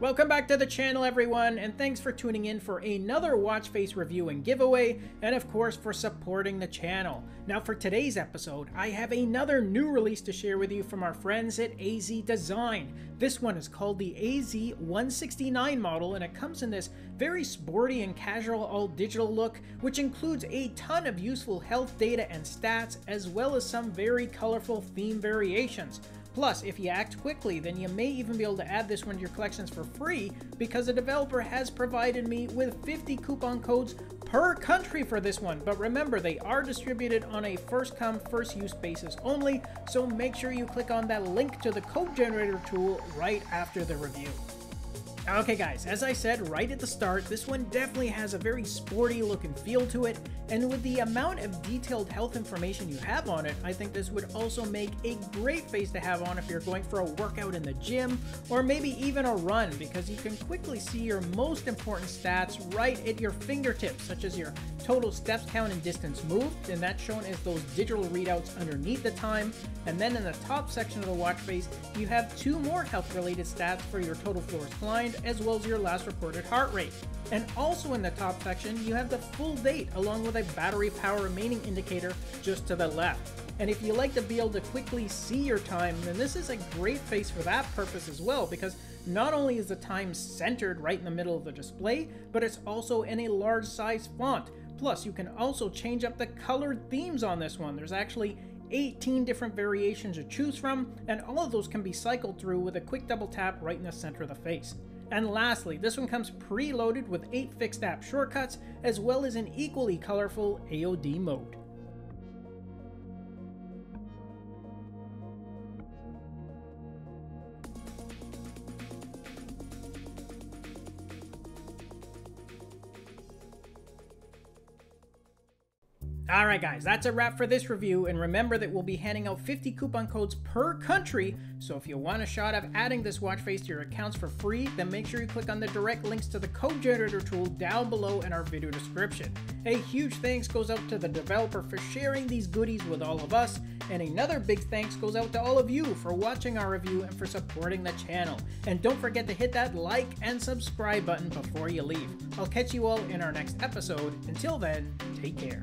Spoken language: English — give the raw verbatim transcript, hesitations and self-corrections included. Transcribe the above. Welcome back to the channel, everyone, and thanks for tuning in for another watch face review and giveaway, and of course for supporting the channel. Now for today's episode, I have another new release to share with you from our friends at A Z Design. This one is called the A Z one sixty-nine model, and it comes in this very sporty and casual all-digital look, which includes a ton of useful health data and stats, as well as some very colorful theme variations. Plus, if you act quickly, then you may even be able to add this one to your collections for free, because the developer has provided me with fifty coupon codes per country for this one. But remember, they are distributed on a first-come, first-use basis only, so make sure you click on that link to the code generator tool right after the review. Okay guys, as I said right at the start, this one definitely has a very sporty look and feel to it, and with the amount of detailed health information you have on it, I think this would also make a great face to have on if you're going for a workout in the gym, or maybe even a run, because you can quickly see your most important stats right at your fingertips, such as your total steps count and distance moved, and that's shown as those digital readouts underneath the time. And then in the top section of the watch face, you have two more health-related stats for your total floors climbed, as well as your last recorded heart rate. And also in the top section, you have the full date along with a battery power remaining indicator just to the left. And if you like to be able to quickly see your time, then this is a great face for that purpose as well, because not only is the time centered right in the middle of the display, but it's also in a large size font. Plus, you can also change up the colored themes on this one. There's actually eighteen different variations to choose from, and all of those can be cycled through with a quick double tap right in the center of the face. And lastly, this one comes preloaded with eight fixed app shortcuts, as well as an equally colorful A O D mode. Alright guys, that's a wrap for this review, and remember that we'll be handing out fifty coupon codes per country, so if you want a shot of adding this watch face to your accounts for free, then make sure you click on the direct links to the code generator tool down below in our video description. A huge thanks goes out to the developer for sharing these goodies with all of us, and another big thanks goes out to all of you for watching our review and for supporting the channel. And don't forget to hit that like and subscribe button before you leave. I'll catch you all in our next episode. Until then, take care.